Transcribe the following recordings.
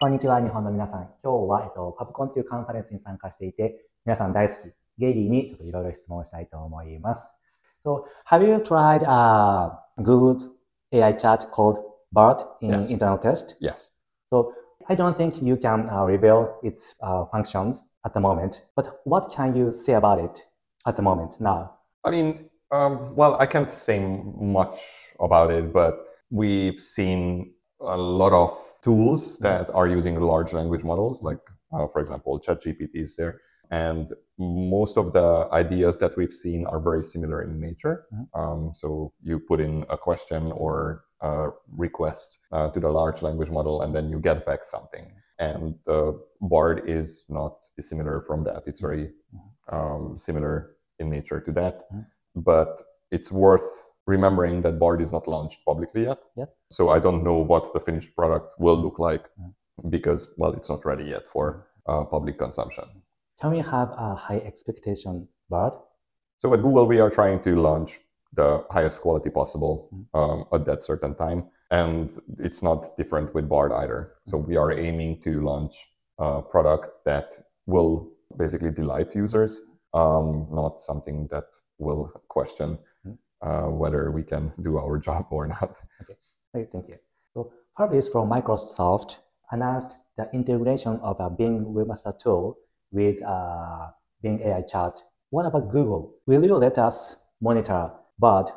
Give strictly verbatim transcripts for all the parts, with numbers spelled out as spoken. こんにちは、日本の皆さん。今日は、えっと、パブコンというカンファレンスに参加していて、皆さん大好き、ゲイリーにちょっといろいろ質問したいと思います。So, have you tried、uh, Google's エーアイ chat called Bard in yes. internal test? Yes. So, I don't think you can、uh, reveal its、uh, functions at the moment, but what can you say about it at the moment now? I mean, um, well, I can't say much about it, but we've seen a lot of tools that are using large language models, like, uh, for example, ChatGPT is there. And most of the ideas that we've seen are very similar in nature. Mm-hmm. um, so you put in a question or a request uh, to the large language model, and then you get back something. And uh, Bard is not dissimilar from that. It's very um, similar in nature to that. Mm-hmm. But it's worth remembering that Bard is not launched publicly yet. Yep. So I don't know what the finished product will look like mm-hmm. because, well, it's not ready yet for uh, public consumption. Can we have a high expectation Bard? So at Google, we are trying to launch the highest quality possible um, at that certain time. And it's not different with Bard either. So we are aiming to launch a product that will basically delight users, um, not something that will question uh, whether we can do our job or not. Okay, thank you. So Bard is from Microsoft announced the integration of a Bing Webmaster tool with uh, Bing A I chat. What about Google? Will you let us monitor Bard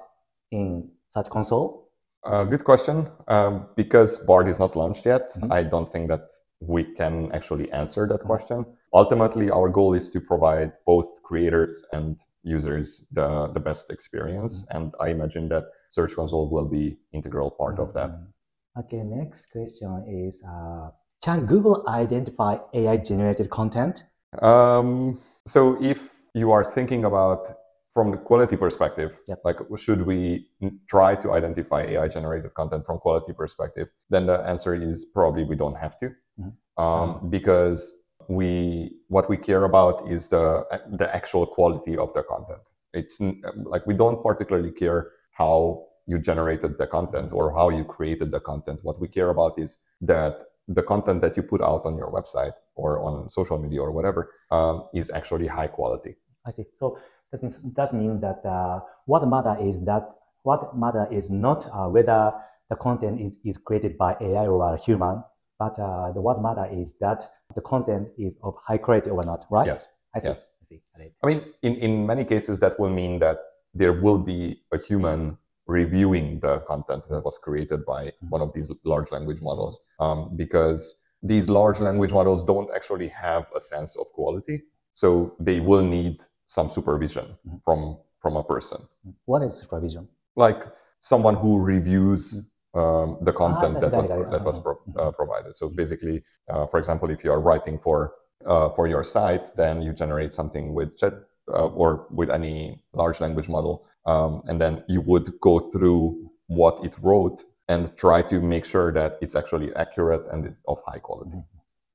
in Search Console? Uh, good question. Um, because Bard is not launched yet, mm-hmm. I don't think that we can actually answer that mm-hmm. question. Ultimately, our goal is to provide both creators and users the, the best experience. Mm-hmm. And I imagine that Search Console will be an integral part mm-hmm. of that. Okay, next question is, uh, can Google identify A I-generated content? Um, so if you are thinking about from the quality perspective, yep. like should we try to identify A I-generated content from quality perspective, then the answer is probably we don't have to, mm-hmm. um, because we what we care about is the the actual quality of the content. It's like we don't particularly care how you generated the content or how you created the content. What we care about is that the content that you put out on your website or on social media or whatever um, is actually high quality. I see. So that means that, means that uh, what matter is that what matter is not uh, whether the content is, is created by A I or a human, but uh, the what matter is that the content is of high quality or not, right? Yes. I see. Yes. I see. Right. I mean, in in many cases that will mean that there will be a human reviewing the content that was created by one of these large language models, um, because these large language models don't actually have a sense of quality, so they will need some supervision from from a person. What is supervision? Like someone who reviews um, the content ah, that was that was pro uh, provided. So basically, uh, for example, if you are writing for uh, for your site, then you generate something with chat. Uh, or with any large language model, um, and then you would go through what it wrote and try to make sure that it's actually accurate and of high quality.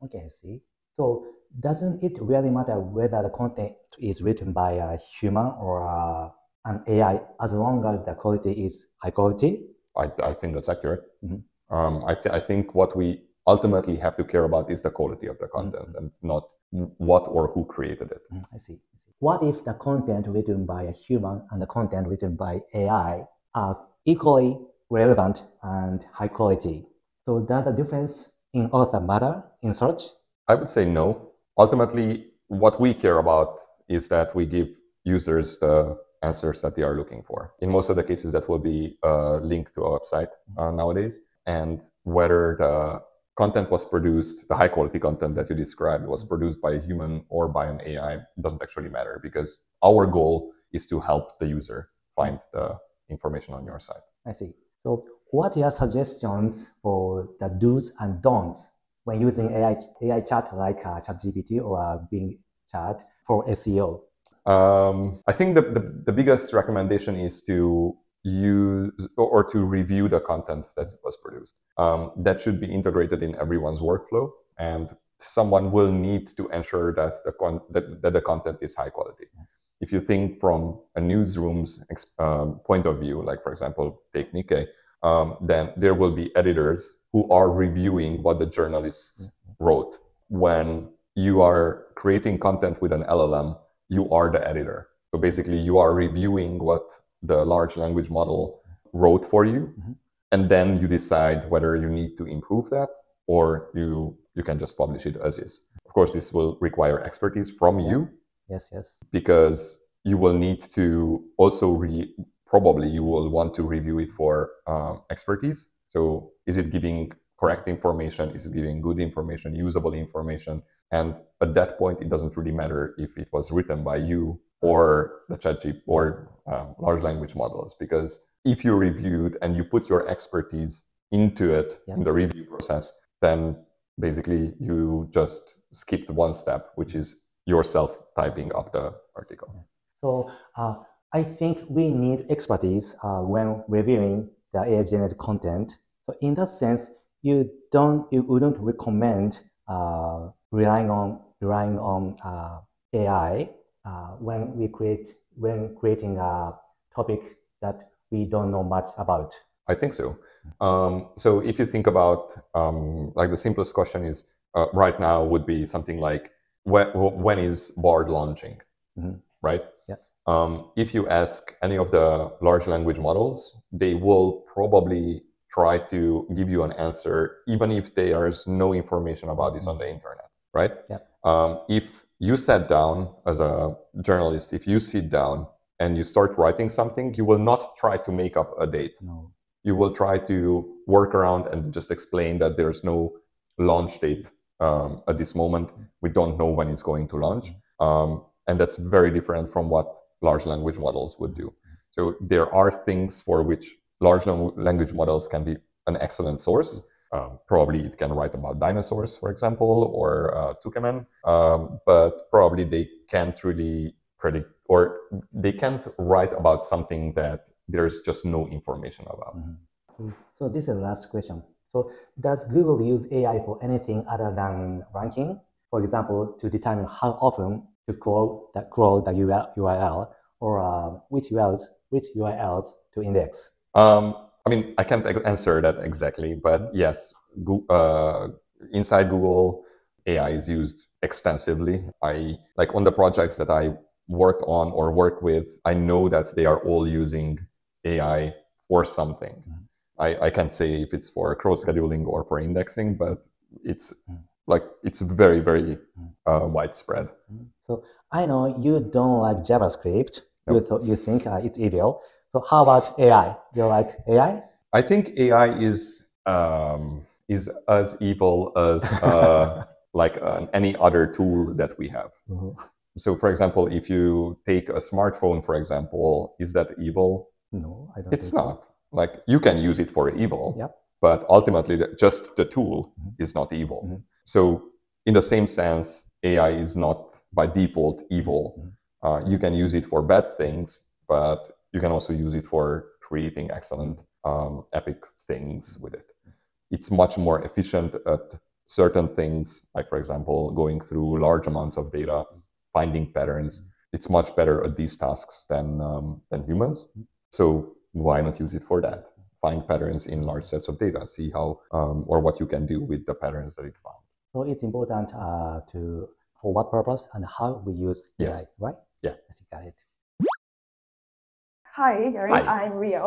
Okay, I see. So doesn't it really matter whether the content is written by a human or a, an A I, as long as the quality is high quality? I, I think that's accurate. Mm-hmm. um, I, th I think what we ultimately have to care about is the quality of the content mm-hmm. and not what or who created it. I see. I see. What if the content written by a human and the content written by A I are equally relevant and high quality? So does the difference in author matter in search? I would say no. Ultimately, what we care about is that we give users the answers that they are looking for. In most of the cases, that will be a link to a website uh, nowadays, and whether the content was produced, the high quality content that you described was produced by a human or by an A I, it doesn't actually matter because our goal is to help the user find the information on your site. I see. So what are your suggestions for the do's and don'ts when using A I, A I chat like uh, ChatGPT or uh, Bing chat for S E O? Um, I think the, the, the biggest recommendation is to use or to review the content that was produced. Um, that should be integrated in everyone's workflow, and someone will need to ensure that the con that, that the content is high quality. If you think from a newsroom's um, point of view, like for example, take Nikkei, um, then there will be editors who are reviewing what the journalists wrote. When you are creating content with an L L M, you are the editor. So basically, you are reviewing what the large language model wrote for you, mm-hmm. and then you decide whether you need to improve that or you you can just publish it as is. Of course, this will require expertise from yeah. you. Yes, yes. Because you will need to also re probably you will want to review it for um, expertise. So is it giving correct information? Is it giving good information, usable information? And at that point, it doesn't really matter if it was written by you or the ChatGPT or uh, large language models, because if you reviewed and you put your expertise into it yeah. in the review process, then basically you just skipped one step, which is yourself typing up the article. So uh, I think we need expertise uh, when reviewing the A I-generated content. So in that sense, you don't you wouldn't recommend uh, relying on relying on uh, A I uh, when we create when creating a topic that we don't know much about. I think so. Um, so if you think about um, like the simplest question is uh, right now would be something like when, when is Bard launching, mm-hmm. right? Yeah. Um, if you ask any of the large language models, they will probably try to give you an answer, even if there is no information about this on the internet, right? Yeah. Um, if you sat down as a journalist, if you sit down and you start writing something, you will not try to make up a date. No. You will try to work around and just explain that there's no launch date um, at this moment. We don't know when it's going to launch. Um, and that's very different from what large language models would do. So there are things for which large language models can be an excellent source. Um, probably it can write about dinosaurs, for example, or uh, Tukeman, um, but probably they can't really predict, or they can't write about something that there's just no information about. Mm-hmm. So this is the last question. So does Google use A I for anything other than ranking? For example, to determine how often to crawl the, crawl the U R L or uh, which U R Ls, which U R Ls to index? Um, I mean, I can't answer that exactly, but yes, go, uh, inside Google, A I is used extensively. I like on the projects that I worked on or work with, I know that they are all using A I for something. Mm-hmm. I, I can't say if it's for cross scheduling or for indexing, but it's mm-hmm. like it's very, very uh, widespread. So I know you don't like JavaScript. Yep. You th you think uh, it's evil. So how about A I? Do you like A I? I think A I is um, is as evil as uh, like uh, any other tool that we have. Mm-hmm. So, for example, if you take a smartphone, for example, is that evil? No, I don't. It's think not. So. Like you can use it for evil, yeah. but ultimately, just the tool mm-hmm. is not evil. Mm-hmm. So, in the same sense, A I is not by default evil. Mm-hmm. uh, you can use it for bad things, but you can also use it for creating excellent, um, epic things with it. It's much more efficient at certain things, like, for example, going through large amounts of data, finding patterns. It's much better at these tasks than, um, than humans. So why not use it for that? Find patterns in large sets of data, see how um, or what you can do with the patterns that it found. So it's important uh, to for what purpose and how we use A I, yes. right? Yeah. I think I got it. Hi, Gary. Hi. I'm Rio.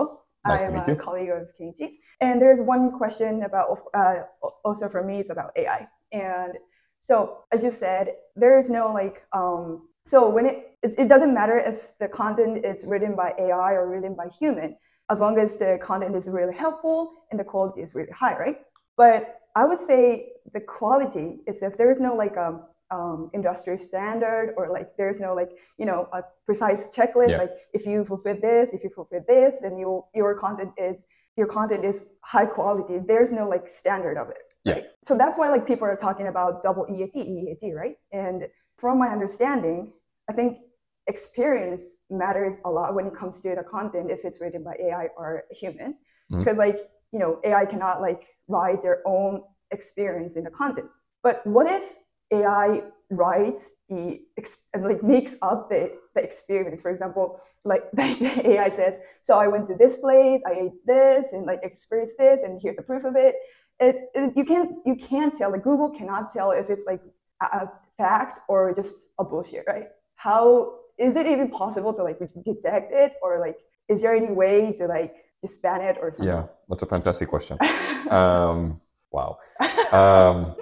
Nice I'm to meet a you. colleague of Kenji. And there's one question about, uh, also for me, it's about A I. And so, as you said, there is no like, um, so when it, it, it doesn't matter if the content is written by A I or written by human, as long as the content is really helpful and the quality is really high, right? But I would say the quality is if there is no like a Um, industry standard, or like there's no like you know a precise checklist. Yeah. Like if you fulfill this, if you fulfill this, then you your content is your content is high quality. There's no like standard of it. Yeah. Right? So that's why like people are talking about double E A T, E A T, right? And from my understanding, I think experience matters a lot when it comes to the content if it's written by A I or a human, because mm-hmm. like you know A I cannot like write their own experience in the content. But what if A I writes the and like makes up the, the experience? For example, like the A I says, so I went to this place, I ate this and like experienced this and here's the proof of it. it, it you can't you can't tell. Like Google cannot tell if it's like a, a fact or just a bullshit, right? How is it even possible to like detect it, or like is there any way to like disband it or something? Yeah, that's a fantastic question. um, wow, um,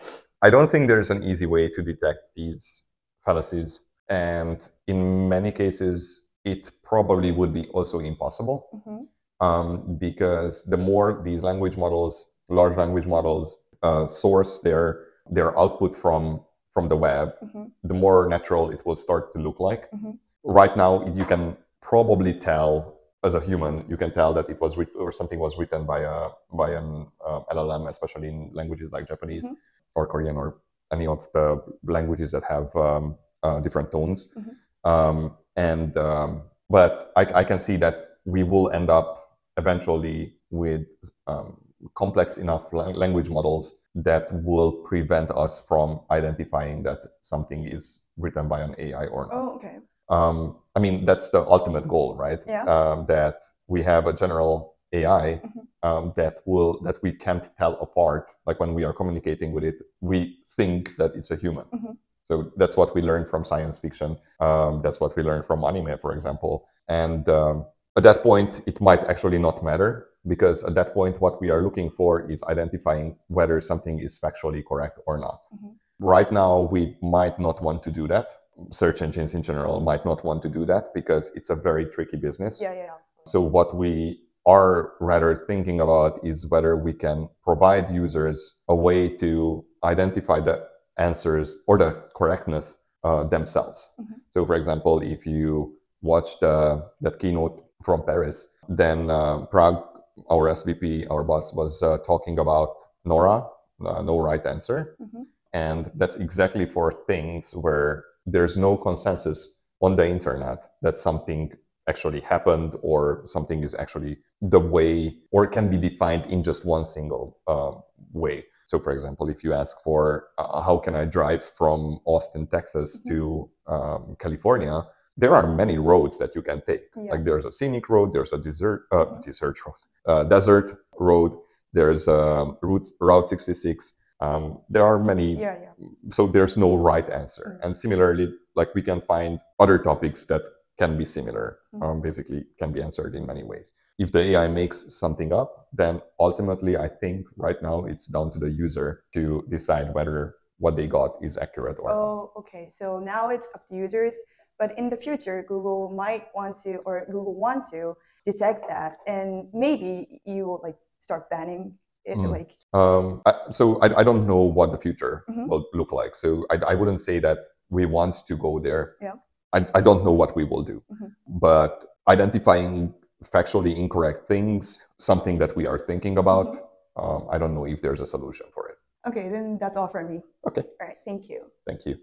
I don't think there's an easy way to detect these fallacies, and in many cases, it probably would be also impossible. Mm-hmm. Um, because the more these language models, large language models, uh, source their their output from from the web, mm-hmm. the more natural it will start to look like. Mm-hmm. Right now, you can probably tell as a human, you can tell that it was re- or something was written by a by an uh, L L M, especially in languages like Japanese mm-hmm. or Korean or any of the languages that have um, uh, different tones. Mm-hmm. Um, and um, but I, I can see that we will end up eventually with um, complex enough language models that will prevent us from identifying that something is written by an A I or not. Oh, okay. Um, I mean, that's the ultimate goal, right? Yeah. Um, that we have a general A I mm-hmm. um, that will that we can't tell apart. Like when we are communicating with it, we think that it's a human. Mm-hmm. So that's what we learn from science fiction. Um, that's what we learn from anime, for example. And um, at that point, it might actually not matter, because at that point, what we are looking for is identifying whether something is factually correct or not. Mm-hmm. Right now, we might not want to do that. Search engines in general might not want to do that because it's a very tricky business. Yeah, yeah, yeah. So what we are rather thinking about is whether we can provide users a way to identify the answers or the correctness uh, themselves. Mm-hmm. So for example, if you watch the that keynote from Paris, then uh, Prague, our S V P, our boss, was uh, talking about Nora, uh, no right answer. Mm-hmm. And that's exactly for things where there's no consensus on the internet that something actually happened or something is actually the way, or can be defined in just one single uh, way. So for example, if you ask for uh, how can I drive from Austin, Texas mm-hmm. to um, California, there are many roads that you can take. Yeah. Like there's a scenic road, there's a desert, uh, mm-hmm. desert road, uh, desert road. There's um, Route sixty-six. Um, there are many. Yeah, yeah. So there's no right answer. Mm-hmm. And similarly, like we can find other topics that can be similar. Mm-hmm. Um, basically, can be answered in many ways. If the A I makes something up, then ultimately, I think right now it's down to the user to decide whether what they got is accurate or not. Oh, okay. So now it's up to users. But in the future, Google might want to, or Google want to detect that, and maybe you will like start banning it. Mm. Like, um, I, so I, I don't know what the future mm-hmm. will look like. So I, I wouldn't say that we want to go there. Yeah. I, I don't know what we will do, mm-hmm. but identifying factually incorrect things, something that we are thinking about, mm-hmm. um, I don't know if there's a solution for it. Okay, then that's all for me. Okay. All right. Thank you. Thank you.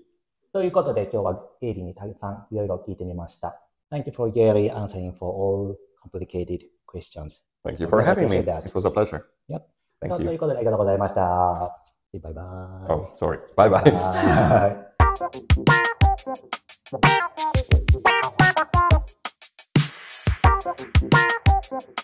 ということで、今日はゲイリーにたくさんいろいろ聞いてみました。Thank you for Gary answering for all complicated questions. Thank you for having me. It was a pleasure. Yep. Thank you. ということで、ありがとうございました。バイバイ。Oh, sorry. Bye bye. Bye.